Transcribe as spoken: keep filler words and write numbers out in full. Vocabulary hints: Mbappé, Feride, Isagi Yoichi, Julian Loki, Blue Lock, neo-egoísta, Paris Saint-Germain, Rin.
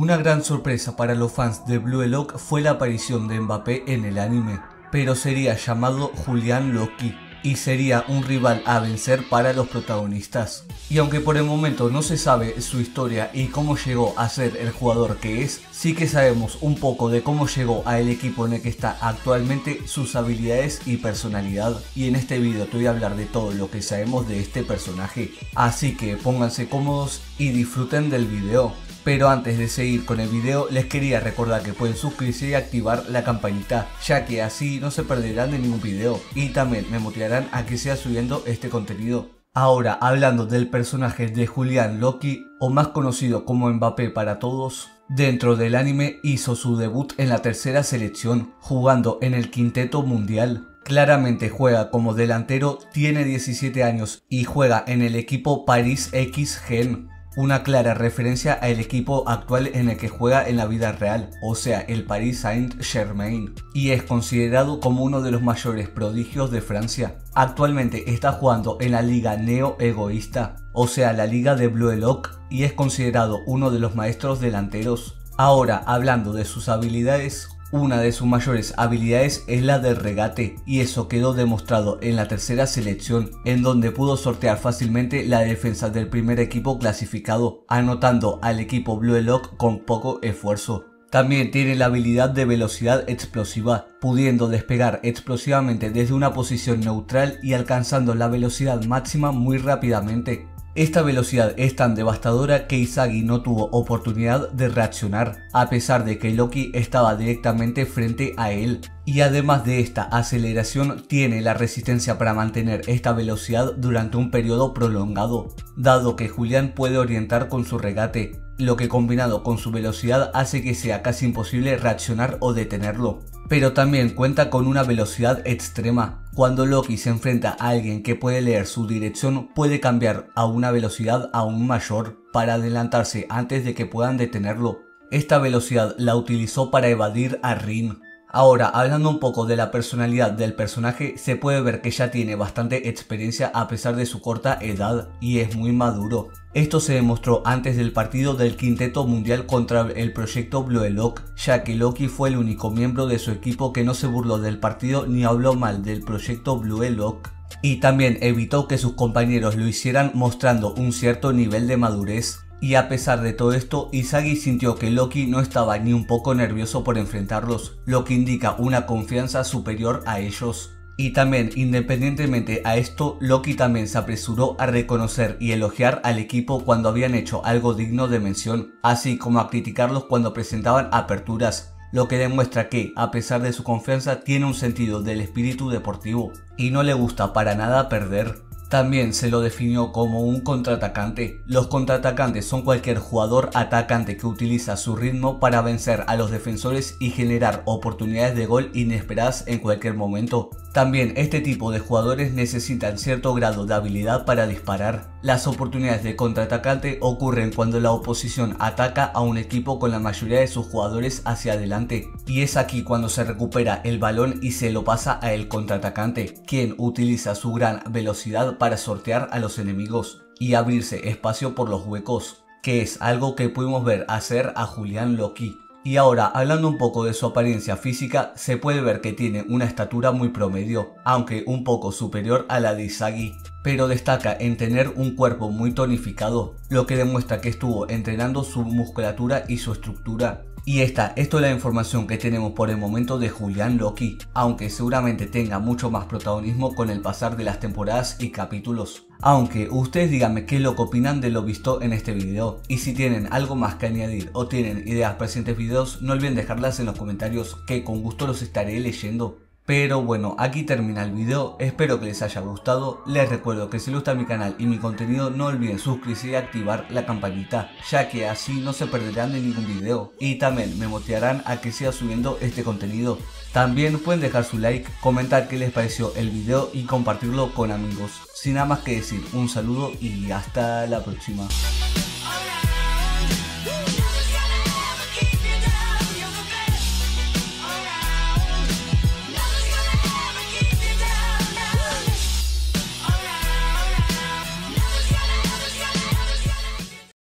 Una gran sorpresa para los fans de Blue Lock fue la aparición de Mbappé en el anime, pero sería llamado Julian Loki y sería un rival a vencer para los protagonistas. Y aunque por el momento no se sabe su historia y cómo llegó a ser el jugador que es, sí que sabemos un poco de cómo llegó al equipo en el que está actualmente, sus habilidades y personalidad. Y en este video te voy a hablar de todo lo que sabemos de este personaje, así que pónganse cómodos y disfruten del video. Pero antes de seguir con el video, les quería recordar que pueden suscribirse y activar la campanita, ya que así no se perderán de ningún video y también me motivarán a que siga subiendo este contenido. Ahora, hablando del personaje de Julian Loki, o más conocido como Mbappé para todos, dentro del anime hizo su debut en la tercera selección, jugando en el quinteto mundial. Claramente juega como delantero, tiene diecisiete años y juega en el equipo Paris Saint-Germain. Una clara referencia al equipo actual en el que juega en la vida real, o sea el Paris Saint-Germain, y es considerado como uno de los mayores prodigios de Francia. Actualmente está jugando en la liga neo-egoísta, o sea la liga de Blue Lock, y es considerado uno de los maestros delanteros. Ahora, hablando de sus habilidades, una de sus mayores habilidades es la del regate, y eso quedó demostrado en la tercera selección, en donde pudo sortear fácilmente la defensa del primer equipo clasificado, anotando al equipo Blue Lock con poco esfuerzo. También tiene la habilidad de velocidad explosiva, pudiendo despegar explosivamente desde una posición neutral y alcanzando la velocidad máxima muy rápidamente. Esta velocidad es tan devastadora que Isagi no tuvo oportunidad de reaccionar, a pesar de que Loki estaba directamente frente a él. Y además de esta aceleración, tiene la resistencia para mantener esta velocidad durante un periodo prolongado, dado que Julian puede orientar con su regate, lo que combinado con su velocidad hace que sea casi imposible reaccionar o detenerlo. Pero también cuenta con una velocidad extrema. Cuando Loki se enfrenta a alguien que puede leer su dirección, puede cambiar a una velocidad aún mayor para adelantarse antes de que puedan detenerlo. Esta velocidad la utilizó para evadir a Rin. Ahora, hablando un poco de la personalidad del personaje, se puede ver que ya tiene bastante experiencia a pesar de su corta edad y es muy maduro. Esto se demostró antes del partido del quinteto mundial contra el proyecto Blue Lock, ya que Loki fue el único miembro de su equipo que no se burló del partido ni habló mal del proyecto Blue Lock, y también evitó que sus compañeros lo hicieran, mostrando un cierto nivel de madurez. Y a pesar de todo esto, Isagi sintió que Loki no estaba ni un poco nervioso por enfrentarlos, lo que indica una confianza superior a ellos. Y también, independientemente a esto, Loki también se apresuró a reconocer y elogiar al equipo cuando habían hecho algo digno de mención, así como a criticarlos cuando presentaban aperturas, lo que demuestra que, a pesar de su confianza, tiene un sentido del espíritu deportivo y no le gusta para nada perder. También se lo definió como un contraatacante. Los contraatacantes son cualquier jugador atacante que utiliza su ritmo para vencer a los defensores y generar oportunidades de gol inesperadas en cualquier momento. También este tipo de jugadores necesitan cierto grado de habilidad para disparar. Las oportunidades de contraatacante ocurren cuando la oposición ataca a un equipo con la mayoría de sus jugadores hacia adelante, y es aquí cuando se recupera el balón y se lo pasa a el contraatacante, quien utiliza su gran velocidad para sortear a los enemigos y abrirse espacio por los huecos, que es algo que pudimos ver hacer a Julian Loki. Y ahora, hablando un poco de su apariencia física, se puede ver que tiene una estatura muy promedio, aunque un poco superior a la de Isagi, pero destaca en tener un cuerpo muy tonificado, lo que demuestra que estuvo entrenando su musculatura y su estructura. Y esta, esto es la información que tenemos por el momento de Julian Loki, aunque seguramente tenga mucho más protagonismo con el pasar de las temporadas y capítulos. Aunque ustedes díganme qué es lo que opinan de lo visto en este video, y si tienen algo más que añadir o tienen ideas para siguientes videos, no olviden dejarlas en los comentarios, que con gusto los estaré leyendo. Pero bueno, aquí termina el video, espero que les haya gustado. Les recuerdo que si les gusta mi canal y mi contenido, no olviden suscribirse y activar la campanita, ya que así no se perderán de ningún video y también me motivarán a que siga subiendo este contenido. También pueden dejar su like, comentar qué les pareció el video y compartirlo con amigos. Sin nada más que decir, un saludo y hasta la próxima.